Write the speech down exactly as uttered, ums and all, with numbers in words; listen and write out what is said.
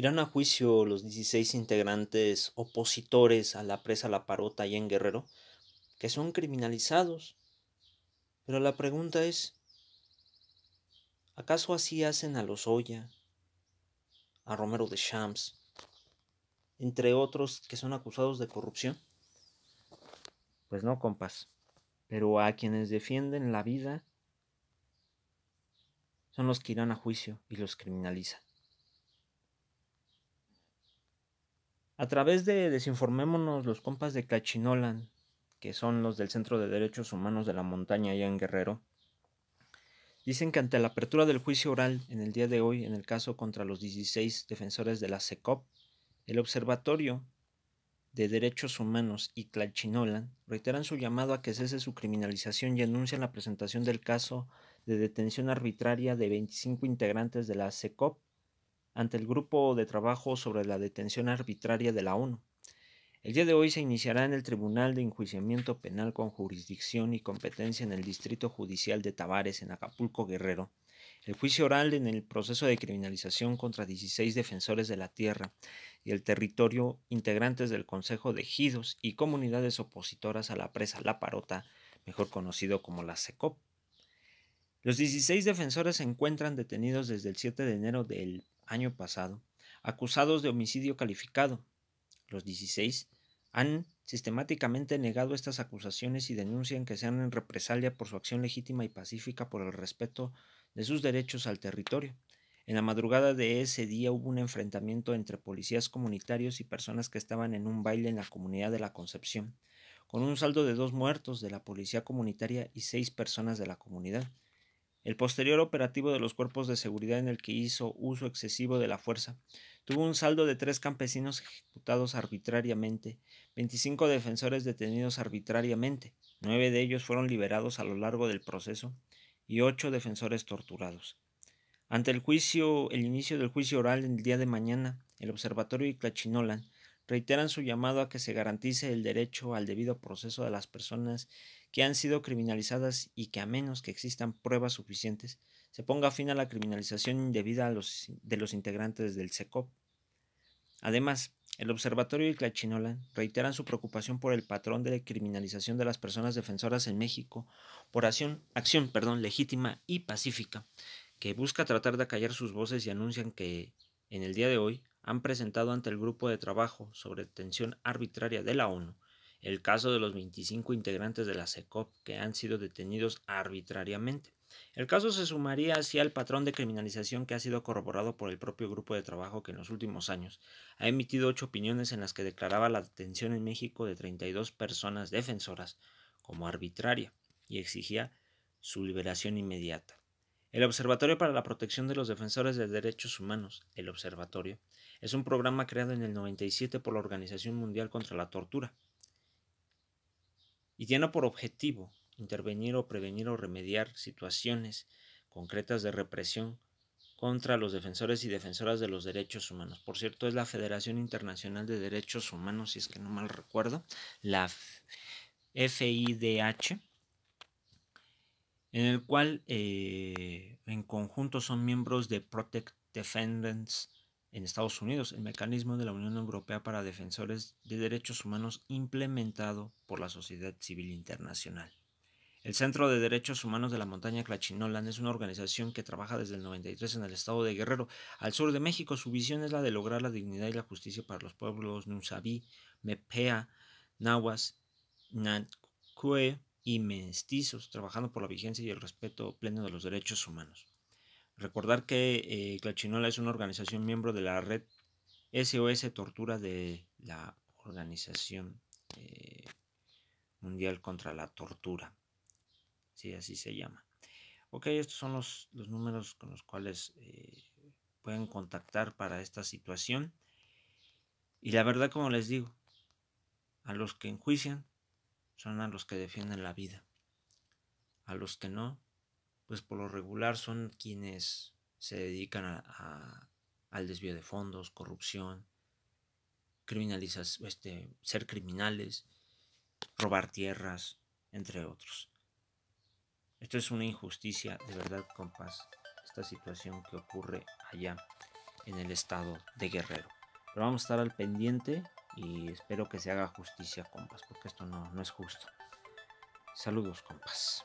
Irán a juicio los dieciséis integrantes opositores a la presa La Parota y en Guerrero, que son criminalizados. Pero la pregunta es, ¿acaso así hacen a Lozoya, a Romero Deschamps, entre otros que son acusados de corrupción? Pues no, compas, pero a quienes defienden la vida son los que irán a juicio y los criminalizan. A través de Desinformémonos, los compas de Tlachinollan, que son los del Centro de Derechos Humanos de la Montaña allá en Guerrero, dicen que ante la apertura del juicio oral en el día de hoy, en el caso contra los dieciséis defensores de la CECOP, el Observatorio de Derechos Humanos y Tlachinollan reiteran su llamado a que cese su criminalización y anuncian la presentación del caso de detención arbitraria de veinticinco integrantes de la CECOP ante el Grupo de Trabajo sobre la Detención Arbitraria de la ONU. El día de hoy se iniciará en el Tribunal de Enjuiciamiento Penal con jurisdicción y competencia en el Distrito Judicial de Tavares, en Acapulco, Guerrero, el juicio oral en el proceso de criminalización contra dieciséis defensores de la tierra y el territorio integrantes del Consejo de Ejidos y comunidades opositoras a la presa La Parota, mejor conocido como la CECOP. Los dieciséis defensores se encuentran detenidos desde el siete de enero del año pasado, acusados de homicidio calificado. Los dieciséis han sistemáticamente negado estas acusaciones y denuncian que sean en represalia por su acción legítima y pacífica por el respeto de sus derechos al territorio. En la madrugada de ese día hubo un enfrentamiento entre policías comunitarios y personas que estaban en un baile en la comunidad de La Concepción, con un saldo de dos muertos de la policía comunitaria y seis personas de la comunidad. El posterior operativo de los cuerpos de seguridad, en el que hizo uso excesivo de la fuerza, tuvo un saldo de tres campesinos ejecutados arbitrariamente, veinticinco defensores detenidos arbitrariamente, nueve de ellos fueron liberados a lo largo del proceso y ocho defensores torturados. Ante el juicio, el inicio del juicio oral en el día de mañana, el Observatorio y Tlachinollan reiteran su llamado a que se garantice el derecho al debido proceso de las personas que han sido criminalizadas y que, a menos que existan pruebas suficientes, se ponga fin a la criminalización indebida a los, de los integrantes del CECOP. Además, el Observatorio y Tlachinollan reiteran su preocupación por el patrón de criminalización de las personas defensoras en México por acción, acción perdón, legítima y pacífica, que busca tratar de acallar sus voces, y anuncian que, en el día de hoy, han presentado ante el Grupo de Trabajo sobre Detención Arbitraria de la ONU el caso de los veinticinco integrantes de la CECOP que han sido detenidos arbitrariamente. El caso se sumaría así al patrón de criminalización que ha sido corroborado por el propio Grupo de Trabajo, que en los últimos años ha emitido ocho opiniones en las que declaraba la detención en México de treinta y dos personas defensoras como arbitraria y exigía su liberación inmediata. El Observatorio para la Protección de los Defensores de Derechos Humanos, el Observatorio, es un programa creado en el noventa y siete por la Organización Mundial contra la Tortura y tiene por objetivo intervenir o prevenir o remediar situaciones concretas de represión contra los defensores y defensoras de los derechos humanos. Por cierto, es la Federación Internacional de Derechos Humanos, si es que no mal recuerdo, la F I D H, en el cual eh, en conjunto son miembros de Protect Defenders en Estados Unidos, el mecanismo de la Unión Europea para defensores de derechos humanos implementado por la sociedad civil internacional. El Centro de Derechos Humanos de la Montaña Tlachinollan es una organización que trabaja desde el noventa y tres en el estado de Guerrero, al sur de México. Su visión es la de lograr la dignidad y la justicia para los pueblos Nusaví, Me'pha, Nahuas, Nancue y mestizos, trabajando por la vigencia y el respeto pleno de los derechos humanos. Recordar que eh, Tlachinollan es una organización miembro de la red S O S Tortura de la Organización eh, Mundial contra la Tortura. Sí, así se llama. Ok, estos son los, los números con los cuales eh, pueden contactar para esta situación. Y la verdad, como les digo, a los que enjuician son a los que defienden la vida. A los que no, pues por lo regular son quienes se dedican a, a, al desvío de fondos, corrupción, criminalizas, este, ser criminales, robar tierras, entre otros. Esto es una injusticia, de verdad, compas, esta situación que ocurre allá en el estado de Guerrero. Pero vamos a estar al pendiente y espero que se haga justicia, compas, porque esto no, no es justo. Saludos, compas.